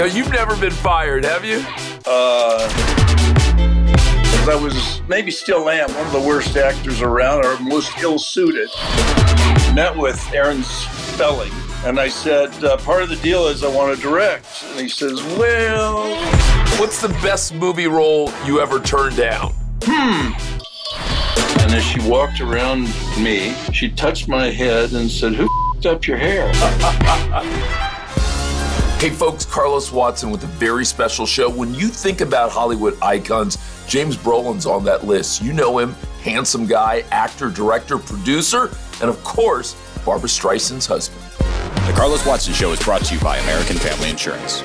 Now, you've never been fired, have you? I was, maybe still am, one of the worst actors around, or most ill-suited. Met with Aaron Spelling, and I said, part of the deal is I want to direct. And he says, well... What's the best movie role you ever turned down? And as she walked around me, she touched my head and said, who f***ed up your hair? Hey folks, Carlos Watson with a very special show. When you think about Hollywood icons, James Brolin's on that list. You know him, handsome guy, actor, director, producer, and of course, Barbra Streisand's husband. The Carlos Watson Show is brought to you by American Family Insurance.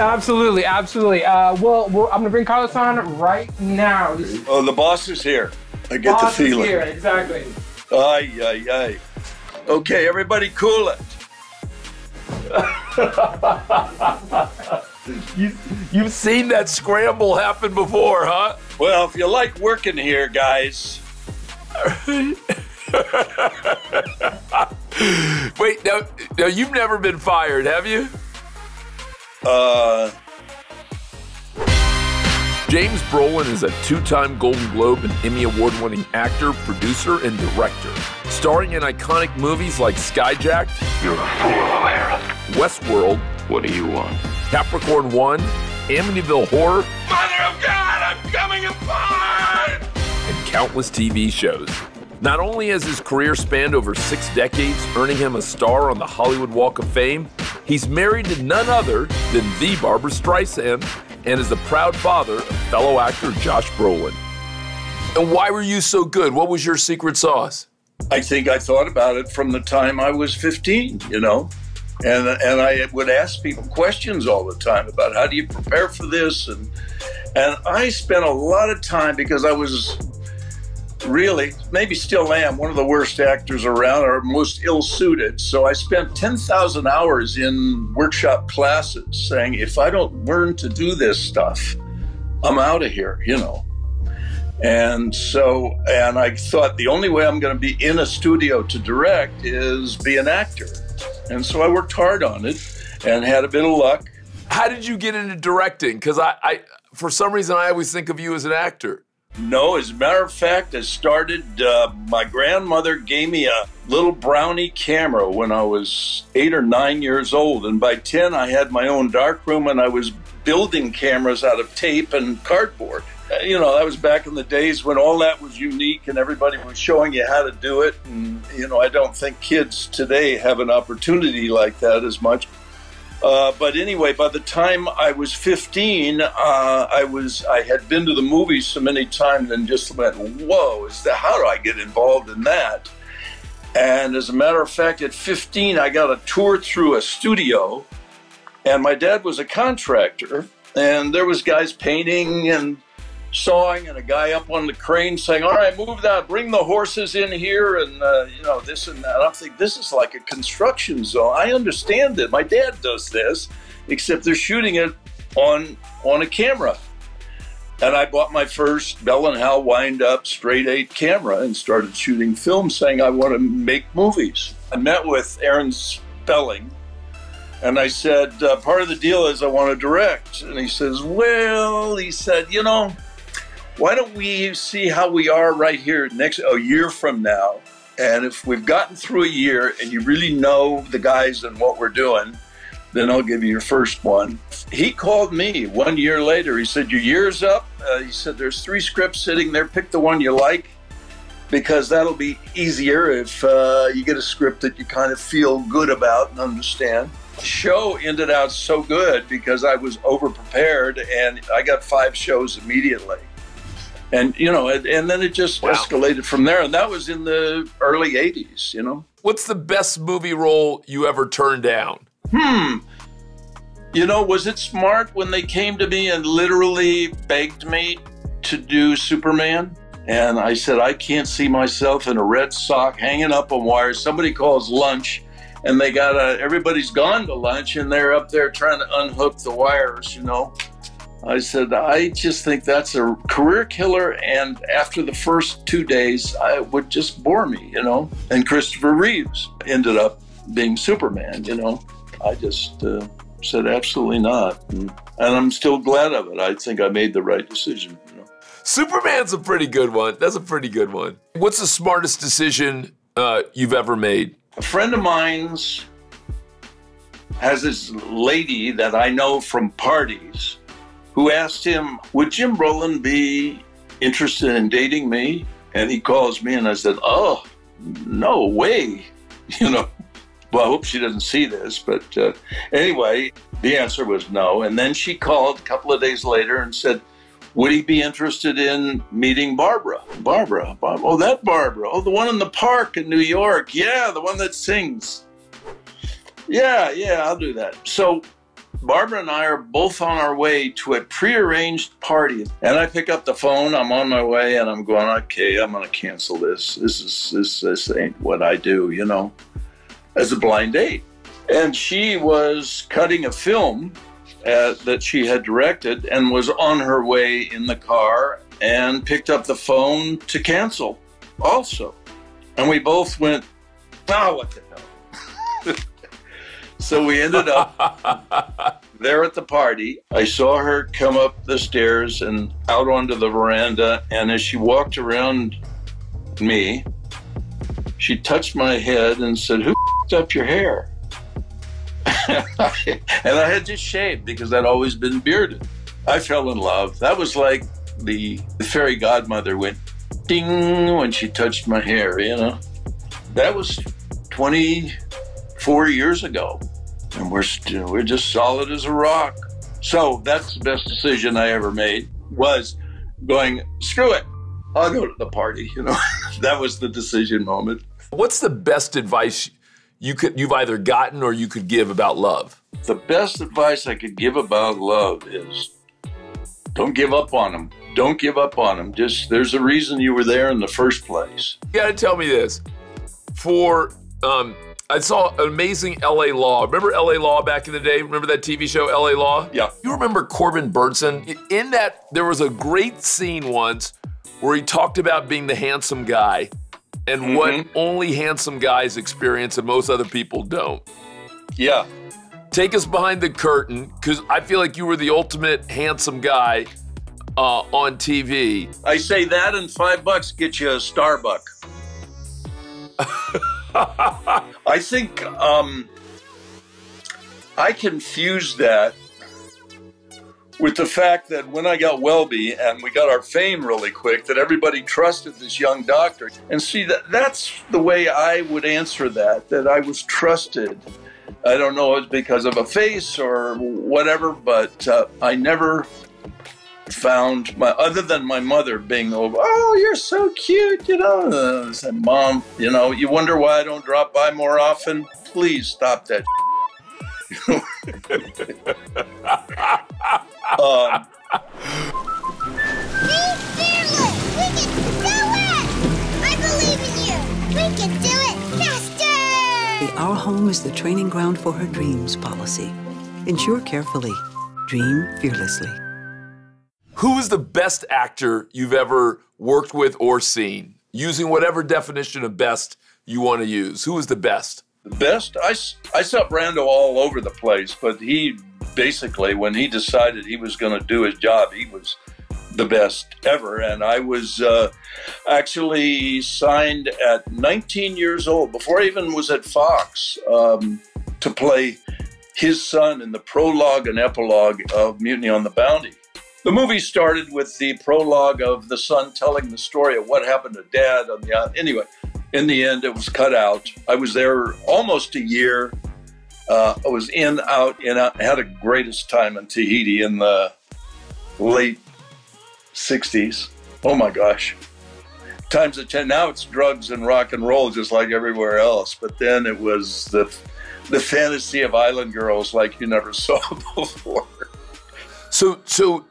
Absolutely, absolutely. I'm gonna bring Carlos on right now. Oh, the boss is here. I get the feeling. Boss is here, exactly. Ay, ay, ay. Okay, everybody cool it. You've seen that scramble happen before, huh? Well, if you like working here, guys. Wait, now you've never been fired, have you? James Brolin is a two-time Golden Globe and Emmy Award-winning actor, producer, and director, starring in iconic movies like Skyjacked, You're a Fool, O'Hara, Westworld, What Do You Want?, Capricorn One, Amityville Horror, Mother of God, I'm coming apart! And countless TV shows. Not only has his career spanned over 6 decades, earning him a star on the Hollywood Walk of Fame, he's married to none other than the Barbra Streisand, and is the proud father of fellow actor Josh Brolin. And why were you so good? What was your secret sauce? I think I thought about it from the time I was 15, you know? And I would ask people questions all the time about how do you prepare for this? And I spent a lot of time because I was really, maybe still am, one of the worst actors around or most ill-suited. So I spent 10,000 hours in workshop classes saying, if I don't learn to do this stuff, I'm out of here, you know. And I thought the only way I'm going to be in a studio to direct is be an actor. And so I worked hard on it and had a bit of luck. How did you get into directing? Because I for some reason, I always think of you as an actor. No, as a matter of fact, I started, my grandmother gave me a little brownie camera when I was 8 or 9 years old. And by 10, I had my own darkroom and I was building cameras out of tape and cardboard. You know, that was back in the days when all that was unique and everybody was showing you how to do it. And, you know, I don't think kids today have an opportunity like that as much. But anyway, by the time I was 15, I had been to the movies so many times and just went, whoa, how do I get involved in that? And as a matter of fact, at 15, I got a tour through a studio and my dad was a contractor and there was guys painting and sawing and a guy up on the crane saying, all right, move that, bring the horses in here and, you know, this and that. I'm thinking, this is like a construction zone. I understand it. My dad does this, except they're shooting it on a camera. And I bought my first Bell and Howell wind-up straight-eight camera and started shooting films saying, I want to make movies. I met with Aaron Spelling and I said, part of the deal is I want to direct. And he says, well, he said, you know, why don't we see how we are right here a year from now? And if we've gotten through a year and you really know the guys and what we're doing, then I'll give you your first one. He called me 1 year later. He said, your year's up. He said, there's 3 scripts sitting there. Pick the one you like because that'll be easier if you get a script that you kind of feel good about and understand. The show ended out so good because I was overprepared and I got 5 shows immediately. And, you know, and then it just escalated from there. And that was in the early 80s, you know. What's the best movie role you ever turned down? You know, was it smart when they came to me and literally begged me to do Superman? And I said, I can't see myself in a red sock hanging up on wires. Somebody calls lunch and they got everybody's gone to lunch and they're up there trying to unhook the wires, you know. I said, I just think that's a career killer, and after the first 2 days, it would just bore me, you know? And Christopher Reeves ended up being Superman, you know? I just said absolutely not, and I'm still glad of it. I think I made the right decision. You know? Superman's a pretty good one. That's a pretty good one. What's the smartest decision you've ever made? A friend of mine's has this lady that I know from parties who asked him, would Jim Brolin be interested in dating me? And he calls me and I said, oh, no way, you know. Well, I hope she doesn't see this, but anyway, the answer was no. And then she called a couple of days later and said, would he be interested in meeting Barbra? Barbra, oh, that Barbra. Oh, the one in the park in New York. Yeah, the one that sings. Yeah, I'll do that. So Barbra and I are both on our way to a prearranged party. And I pick up the phone, I'm on my way, and I'm going, okay, I'm gonna cancel this. This ain't what I do, you know, as a blind date. And she was cutting a film that she had directed and was on her way in the car and picked up the phone to cancel also. And we both went, ah, what the hell? So we ended up there at the party. I saw her come up the stairs and out onto the veranda. And as she walked around me, she touched my head and said, who f***ed up your hair? And I had just shaved because I'd always been bearded. I fell in love. That was like the fairy godmother went ding when she touched my hair, you know. That was 24 years ago, and we're just solid as a rock. So that's the best decision I ever made, was going, screw it, I'll go to the party, you know. That was the decision moment. What's the best advice you've either gotten or you could give about love? The best advice I could give about love is don't give up on them. Don't give up on them. Just, there's a reason you were there in the first place. You gotta tell me this. I saw an amazing LA Law. Remember LA Law back in the day? Remember that TV show, LA Law? Yeah. You remember Corbin Bernsen? In that, there was a great scene once where he talked about being the handsome guy and what only handsome guys experience and most other people don't. Yeah. Take us behind the curtain, because I feel like you were the ultimate handsome guy on TV. I say that and $5 get you a Starbucks. I think I confuse that with the fact that when I got Welby and we got our fame really quick, that everybody trusted this young doctor. And see, that's the way I would answer that I was trusted. I don't know if it's because of a face or whatever, but I never found other than my mother being over, oh, you're so cute, you know. I said, Mom, you know, you wonder why I don't drop by more often? Please stop that. Be fearless! We can do it! I believe in you! We can do it faster! The Our Home is the training ground for her dreams policy. Ensure carefully. Dream fearlessly. Who is the best actor you've ever worked with or seen? Using whatever definition of best you want to use. Who is the best? The best? I saw Brando all over the place, but he basically, when he decided he was going to do his job, he was the best ever. And I was actually signed at 19 years old, before I even was at Fox, to play his son in the prologue and epilogue of Mutiny on the Bounty. The movie started with the prologue of the son telling the story of what happened to Dad on the island. Anyway, in the end, it was cut out. I was there almost a year. I was in, out, in, out. I had the greatest time in Tahiti in the late 60s. Oh my gosh. Times of 10. Now it's drugs and rock and roll just like everywhere else. But then it was the fantasy of island girls like you never saw before. So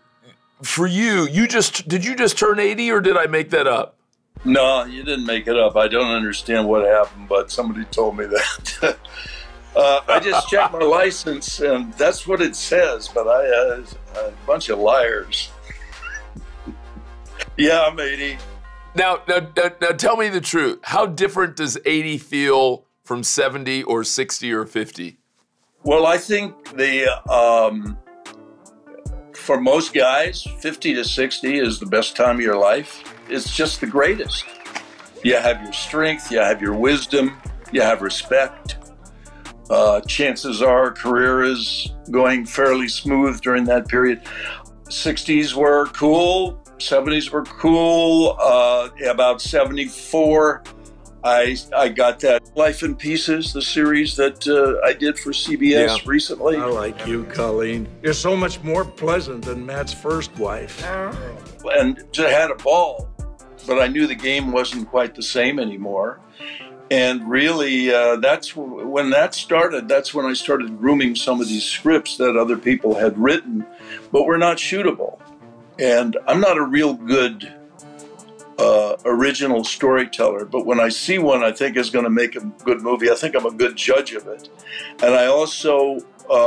for you, did you just turn 80 or did I make that up? No, you didn't make it up. I don't understand what happened, but somebody told me that. I just checked my license and that's what it says, but I a bunch of liars. Yeah, I'm 80. Now tell me the truth. How different does 80 feel from 70 or 60 or 50? Well, I think the for most guys, 50 to 60 is the best time of your life. It's just the greatest. You have your strength, you have your wisdom, you have respect. Chances are career is going fairly smooth during that period. 60s were cool, 70s were cool. About 74, I got that Life in Pieces, the series that I did for CBS recently. I like you, Colleen. You're so much more pleasant than Matt's first wife. And just had a ball, but I knew the game wasn't quite the same anymore. And really, that's when that started. That's when I started grooming some of these scripts that other people had written, but were not shootable. And I'm not a real good original storyteller, but when I see one I think is going to make a good movie, I think I'm a good judge of it. And I also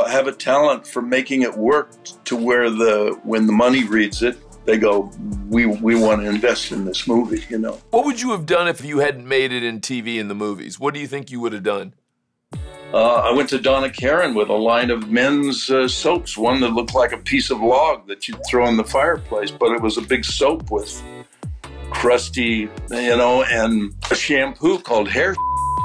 have a talent for making it work to where when the money reads it, they go, we want to invest in this movie, you know. What would you have done if you hadn't made it in TV and the movies? What do you think you would have done? I went to Donna Karan with a line of men's soaps, one that looked like a piece of log that you'd throw in the fireplace, but it was a big soap with crusty, you know, and a shampoo called hair.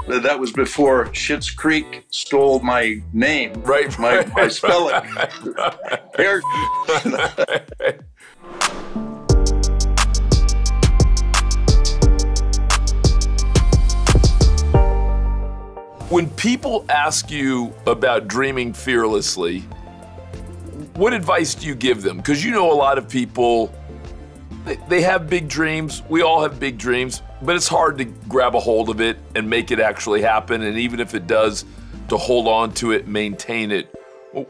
That was before Schitt's Creek stole my name, right? My spelling. Hair. When people ask you about dreaming fearlessly, what advice do you give them? Because you know a lot of people, they have big dreams. We all have big dreams, but it's hard to grab a hold of it and make it actually happen. And even if it does, to hold on to it, maintain it.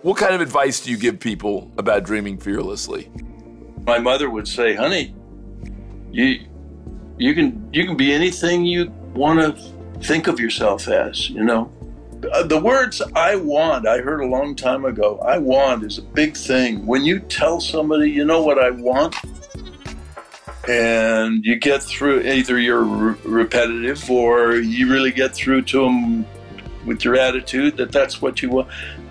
What kind of advice do you give people about dreaming fearlessly? My mother would say, honey, you can be anything you want to think of yourself as, you know. The words "I want," I heard a long time ago. I want is a big thing. When you tell somebody, you know what I want, and you get through, either you're repetitive or you really get through to them with your attitude that that's what you want.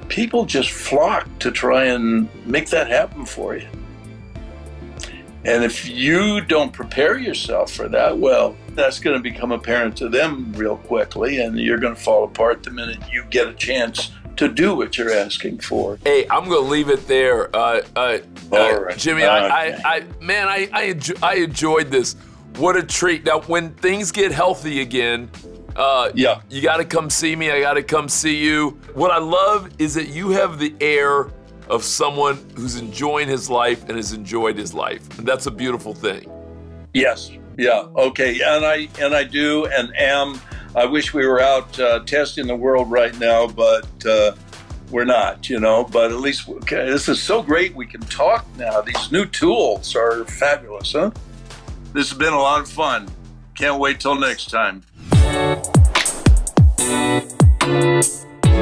People just flock to try and make that happen for you. And if you don't prepare yourself for that, well, that's going to become apparent to them real quickly, and you're going to fall apart the minute you get a chance to do what you're asking for. Hey, I'm going to leave it there. All right. Jimmy, okay. I enjoyed this. What a treat. Now, when things get healthy again, you got to come see me. I got to come see you. What I love is that you have the air of someone who's enjoying his life and has enjoyed his life. And that's a beautiful thing. Yes. Yeah. Okay. And I do and am. I wish we were out testing the world right now, but we're not, you know. But at least this is so great. We can talk now. These new tools are fabulous, huh? This has been a lot of fun. Can't wait till next time.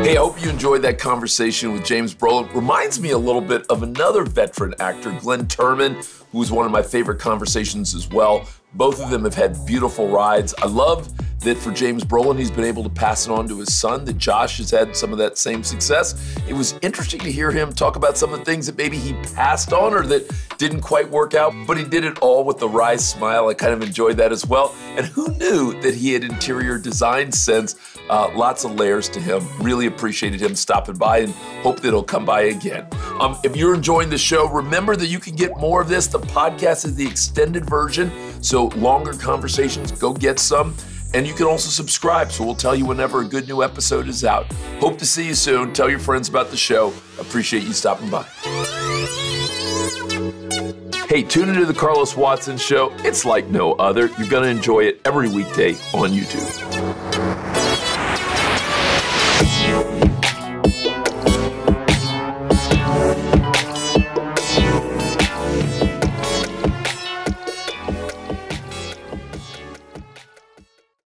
Hey, I hope you enjoyed that conversation with James Brolin. Reminds me a little bit of another veteran actor, Glenn Turman, who was one of my favorite conversations as well. Both of them have had beautiful rides. I love that for James Brolin, he's been able to pass it on to his son, that Josh has had some of that same success. It was interesting to hear him talk about some of the things that maybe he passed on or that didn't quite work out, but he did it all with a wry smile. I kind of enjoyed that as well. And who knew that he had interior design sense? Lots of layers to him. Really appreciated him stopping by and hope that he'll come by again. If you're enjoying the show, remember that you can get more of this. The podcast is the extended version, so longer conversations, go get some. And you can also subscribe, so we'll tell you whenever a good new episode is out. Hope to see you soon. Tell your friends about the show. Appreciate you stopping by. Hey, tune into The Carlos Watson Show. It's like no other. You're going to enjoy it every weekday on YouTube.